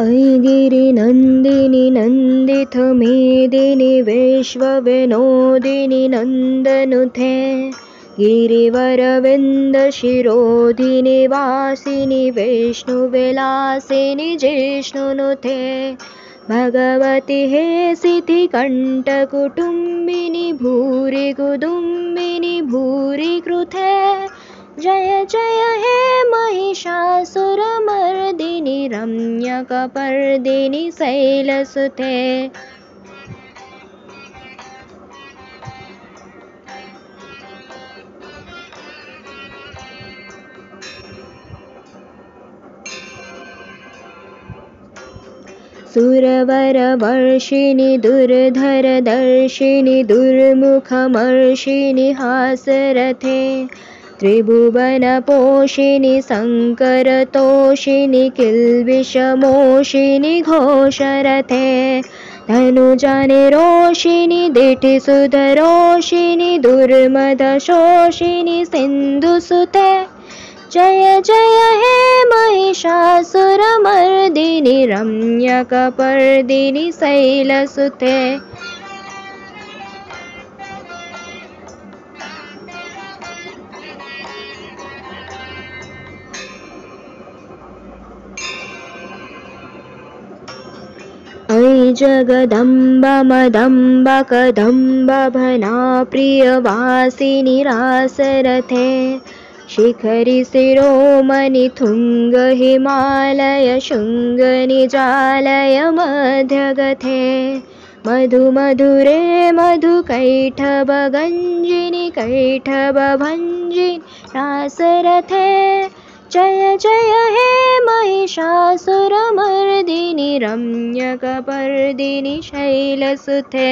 ऐगिरि नंदिनि नंदित मेदिनि विश्व विनोदिनि नंदनुते गिरिवरविंद शिरोधिनि वासिनि विष्णु विलासिनि जिष्णुनुते भगवति हे सिद्धि कंठकुटुंबिनि भूरि गुदुंबिनि भूरि कृते जय जय हे महिषासुरमर्दिनि रम्यकपर्दिनि शैलसुते। सुरवर वर्षिणि दुर्धर दर्शिनि दुर्मुखमर्षिनि हासरथे त्रिभुवन पोषिणि शंकरतोषिनि किल्बिषमोषिनि घोषरथे धनुजानि रोषिणि दिटिसुधरोषिनि दुर्मदशोषिनि सिन्धुसुते जय जय हे महिषासुरमर्दिनि रम्यकपर्दिनि शैलसुते। ऐ जगदम्ब मदम्ब कदम्ब भना प्रियवासिनि रासरथे शिखरि शिरोमणि तुंग हिमालय शुंग निजालय मध्यगथे मधु मधुरे मधुकैटभ गंजिनि कैटभ भंजिनि रासरथे जय जय हे महिषासुरमर्दिनि रम्यकपर्दिनि शैलसुते।